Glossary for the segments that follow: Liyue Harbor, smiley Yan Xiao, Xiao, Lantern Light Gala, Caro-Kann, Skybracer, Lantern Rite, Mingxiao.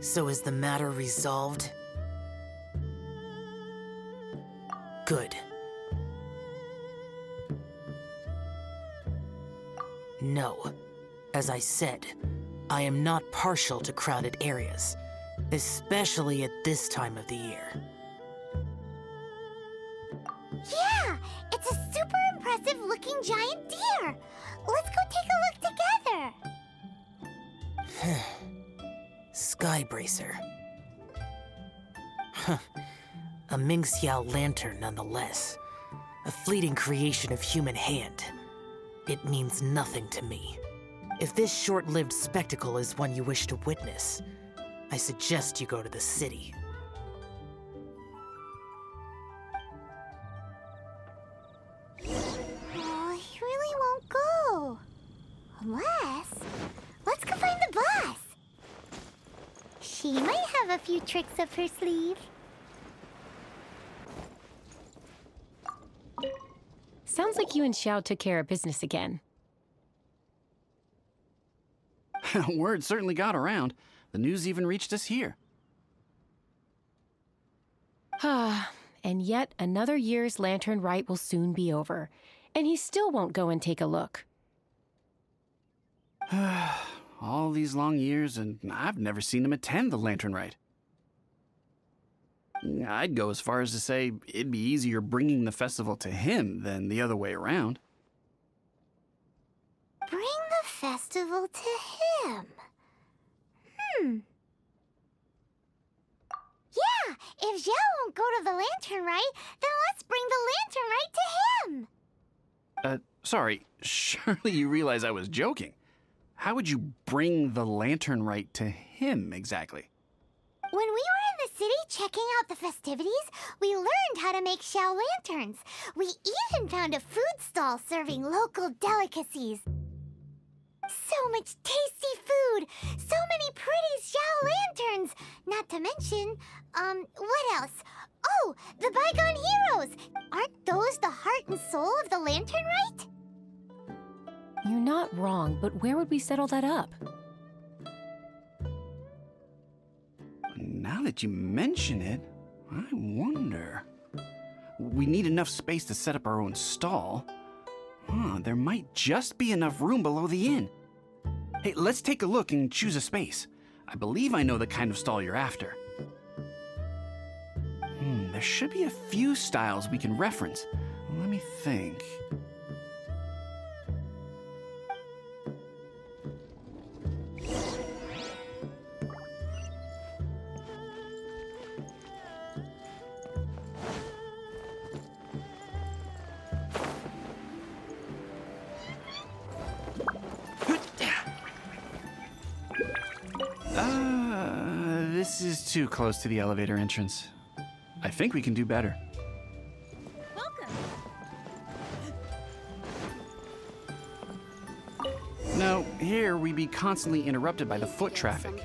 So is the matter resolved? Good. No. As I said, I am not partial to crowded areas, especially at this time of the year. Yeah! It's a super impressive looking giant deer! Let's go take a look together! Skybracer. Huh. A Mingxiao lantern nonetheless. A fleeting creation of human hand. It means nothing to me. If this short-lived spectacle is one you wish to witness, I suggest you go to the city. Oh, he really won't go. Unless... let's go find the boss! She might have a few tricks up her sleeve. Sounds like you and Xiao took care of business again. Word certainly got around. The news even reached us here. And yet another year's Lantern Rite will soon be over, and he still won't go and take a look. All these long years, and I've never seen him attend the Lantern Rite. I'd go as far as to say it'd be easier bringing the festival to him than the other way around. Bring the festival to him? Yeah, if Xiao won't go to the Lantern Rite, then let's bring the Lantern Rite to him! Sorry, surely you realize I was joking. How would you bring the Lantern Rite to him, exactly? When we were in the city checking out the festivities, we learned how to make Xiao lanterns. We even found a food stall serving local delicacies. So much tasty food! So many pretty Xiao lanterns! Not to mention, what else? Oh, the Bygone Heroes! Aren't those the heart and soul of the Lantern Rite? You're not wrong, but where would we settle that up? Now that you mention it, I wonder... we need enough space to set up our own stall. There might just be enough room below the inn. Hey, let's take a look and choose a space. I believe I know the kind of stall you're after. There should be a few styles we can reference. Let me think... this is too close to the elevator entrance. I think we can do better. Welcome. No, here we'd be constantly interrupted by the foot traffic.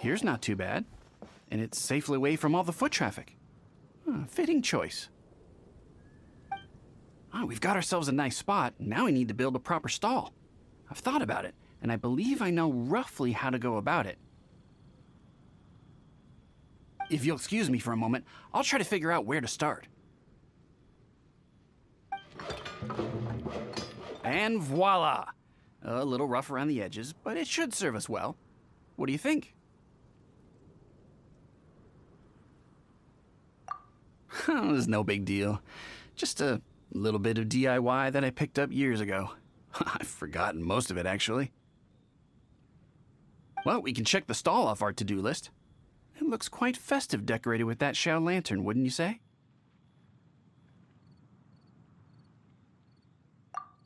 Here's not too bad, and it's safely away from all the foot traffic. Fitting choice. We've got ourselves a nice spot. Now we need to build a proper stall. I've thought about it, and I believe I know roughly how to go about it. If you'll excuse me for a moment, I'll try to figure out where to start. And voila! A little rough around the edges, but it should serve us well. What do you think? It was no big deal. Just a little bit of DIY that I picked up years ago. I've forgotten most of it, actually. Well, we can check the stall off our to-do list. It looks quite festive decorated with that Xiao lantern, wouldn't you say?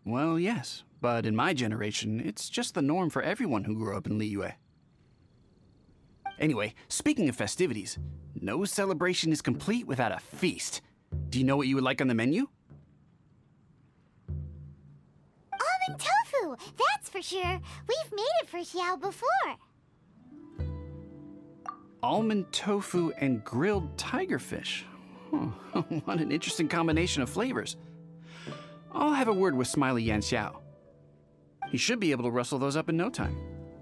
Well, yes, but in my generation, it's just the norm for everyone who grew up in Liyue. Anyway, speaking of festivities, no celebration is complete without a feast. Do you know what you would like on the menu? Almond tofu, that's for sure. We've made it for Xiao before. Almond tofu and grilled tigerfish. Huh. What an interesting combination of flavors. I'll have a word with Smiley Yan Xiao. He should be able to rustle those up in no time.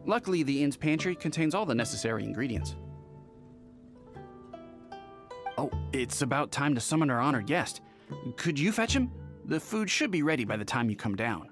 Luckily, the inn's pantry contains all the necessary ingredients. Oh, it's about time to summon our honored guest. Could you fetch him? The food should be ready by the time you come down.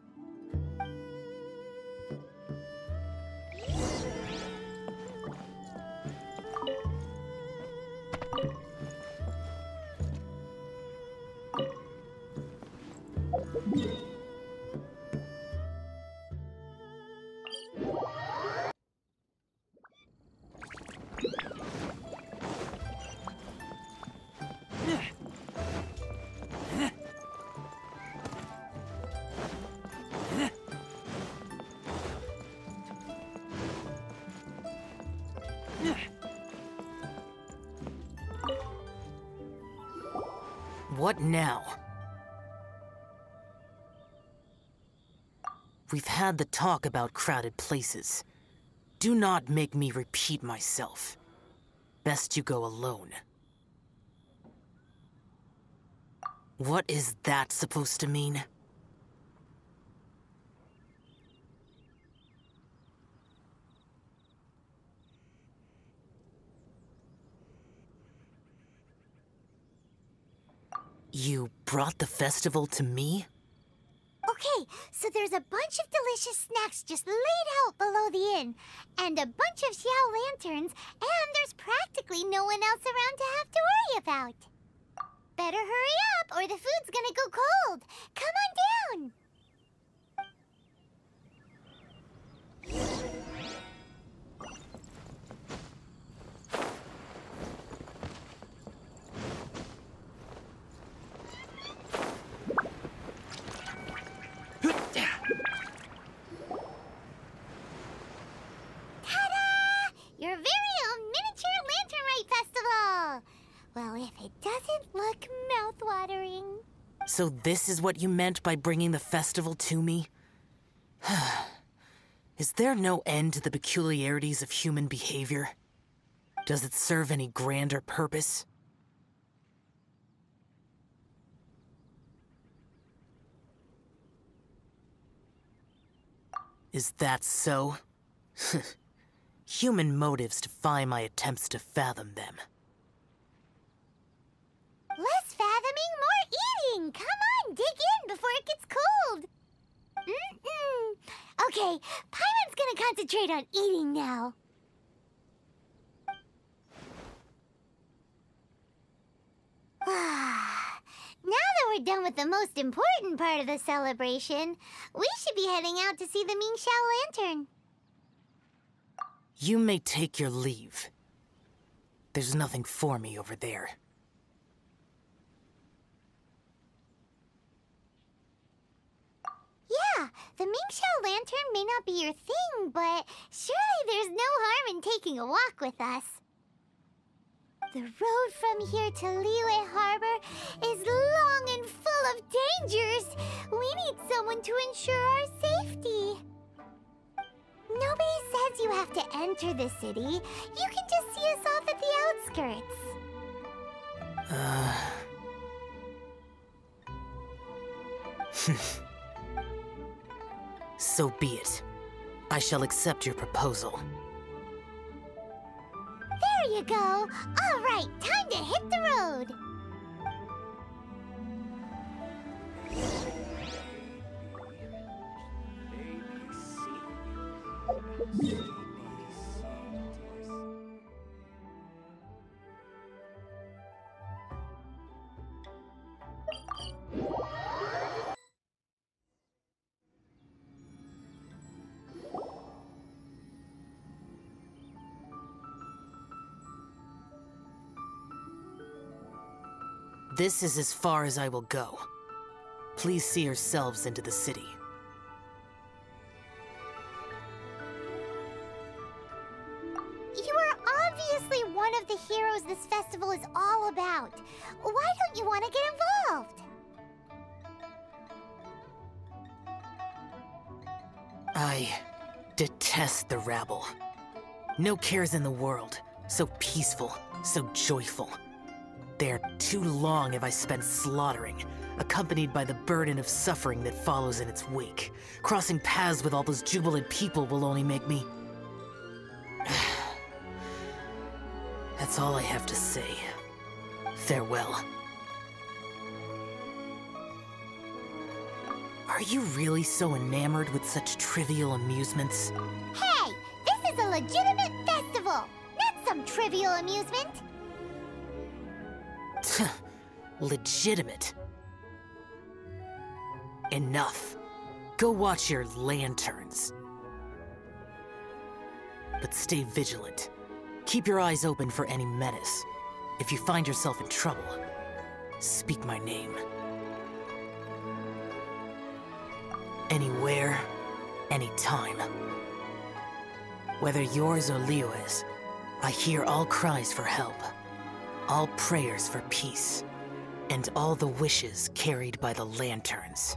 What now? We've had the talk about crowded places. Do not make me repeat myself. Best you go alone. What is that supposed to mean? You brought the festival to me? Okay, so there's a bunch of delicious snacks just laid out below the inn, and a bunch of Xiao lanterns, and there's practically no one else around to have to worry about. Better hurry up, or the food's gonna go cold. Come on down! So this is what you meant by bringing the festival to me? Is there no end to the peculiarities of human behavior? Does it serve any grander purpose? Is that so? Human motives defy my attempts to fathom them. Less fathoming, more eating! Come on, dig in before it gets cold! Okay, Paimon's gonna concentrate on eating now. Now that we're done with the most important part of the celebration, we should be heading out to see the Mingxiao Lantern. You may take your leave. There's nothing for me over there. Yeah, the Mingxiao Lantern may not be your thing, but surely there's no harm in taking a walk with us. The road from here to Liyue Harbor is long and full of dangers. We need someone to ensure our safety. Nobody says you have to enter the city. You can just see us off at the outskirts. So be it. I shall accept your proposal. There you go. All right, time to hit the road. This is as far as I will go. Please see yourselves into the city. You are obviously one of the heroes this festival is all about. Why don't you want to get involved? I detest the rabble. No cares in the world. So peaceful, so joyful. There too long have I spent slaughtering, accompanied by the burden of suffering that follows in its wake. Crossing paths with all those jubilant people will only make me... That's all I have to say. Farewell. Are you really so enamored with such trivial amusements? Hey! This is a legitimate festival! Not some trivial amusement! Legitimate. Enough. Go watch your lanterns. But stay vigilant. Keep your eyes open for any menace. If you find yourself in trouble, speak my name. Anywhere, anytime. Whether yours or Liyue's, I hear all cries for help, all prayers for peace, and all the wishes carried by the lanterns.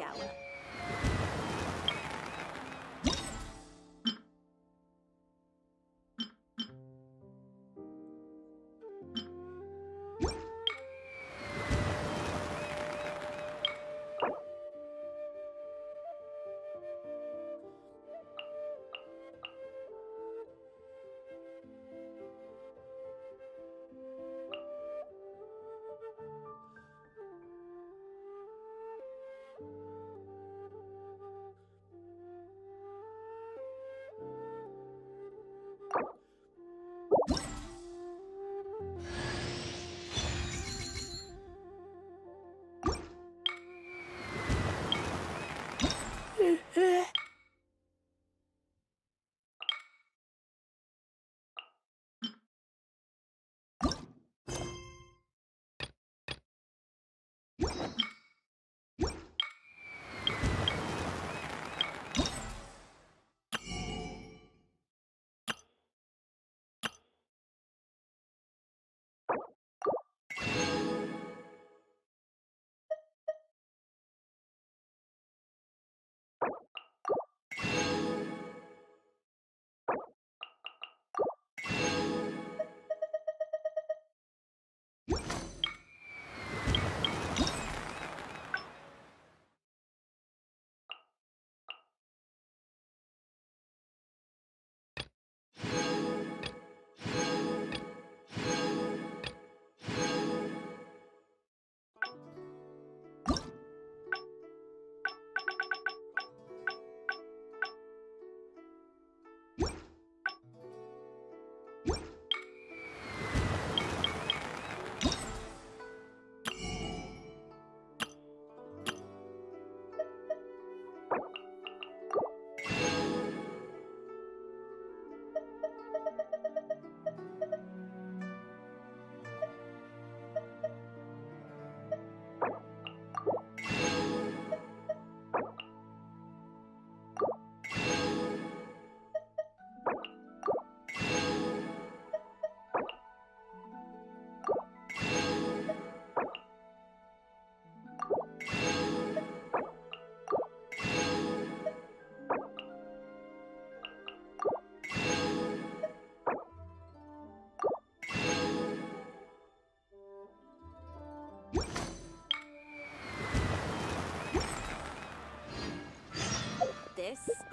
Gala.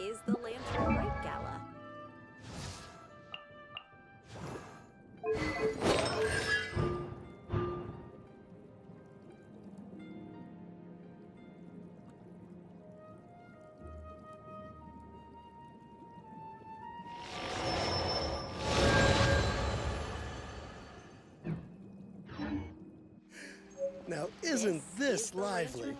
is the Lantern Light Gala. Now, isn't this lively?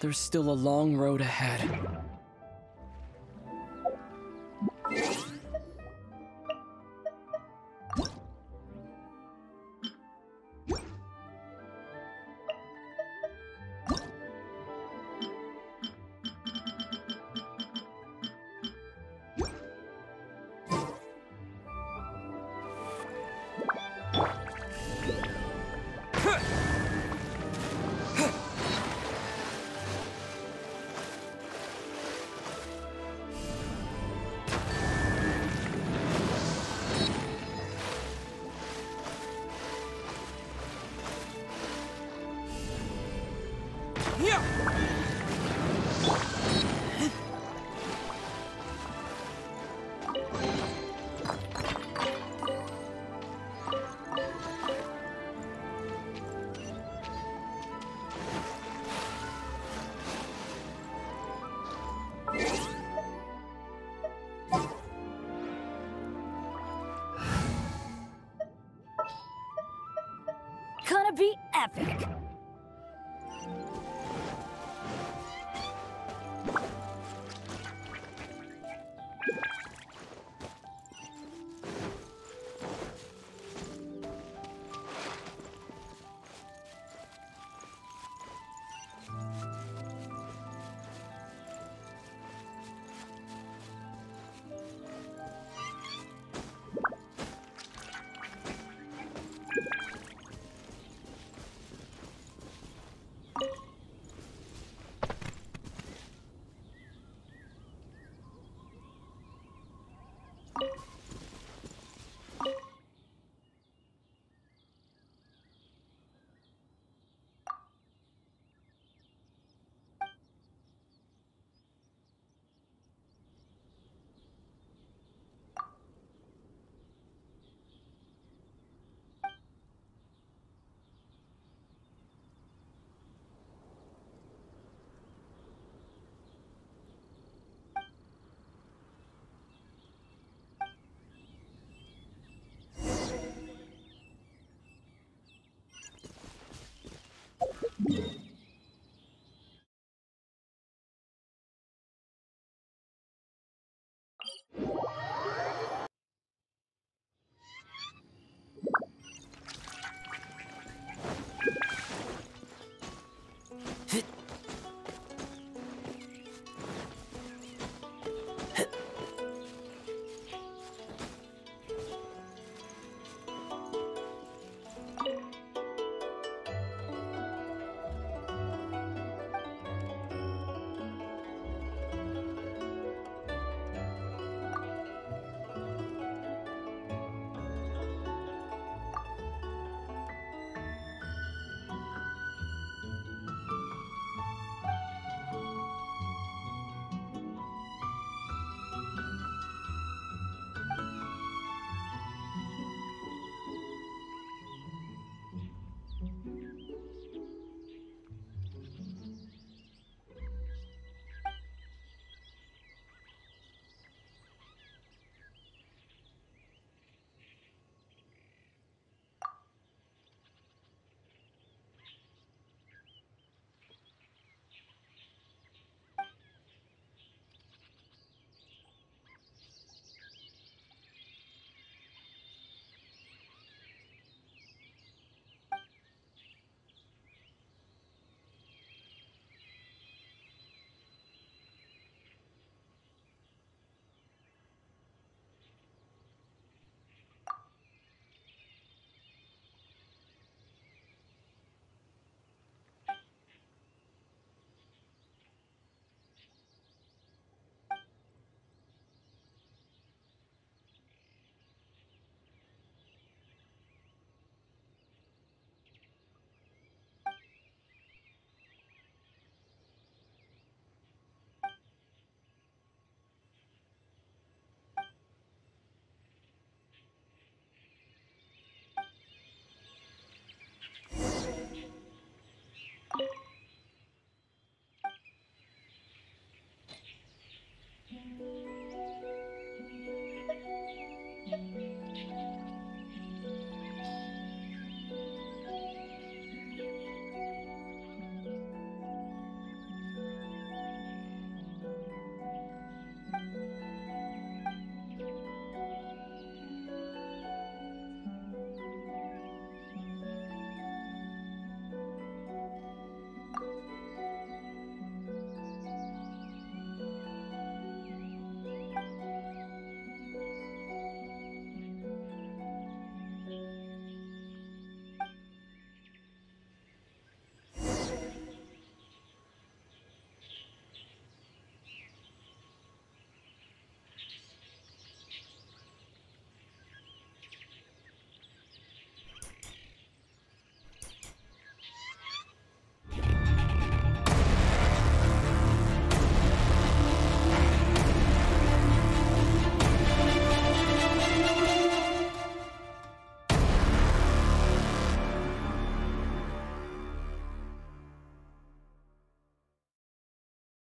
There's still a long road ahead. Yeah!